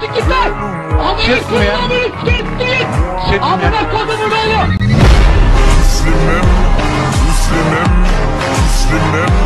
Çık git lan! Amını siktir git! Amına kodumun oğlu! Müslümüm, Müslümüm, Müslümüm.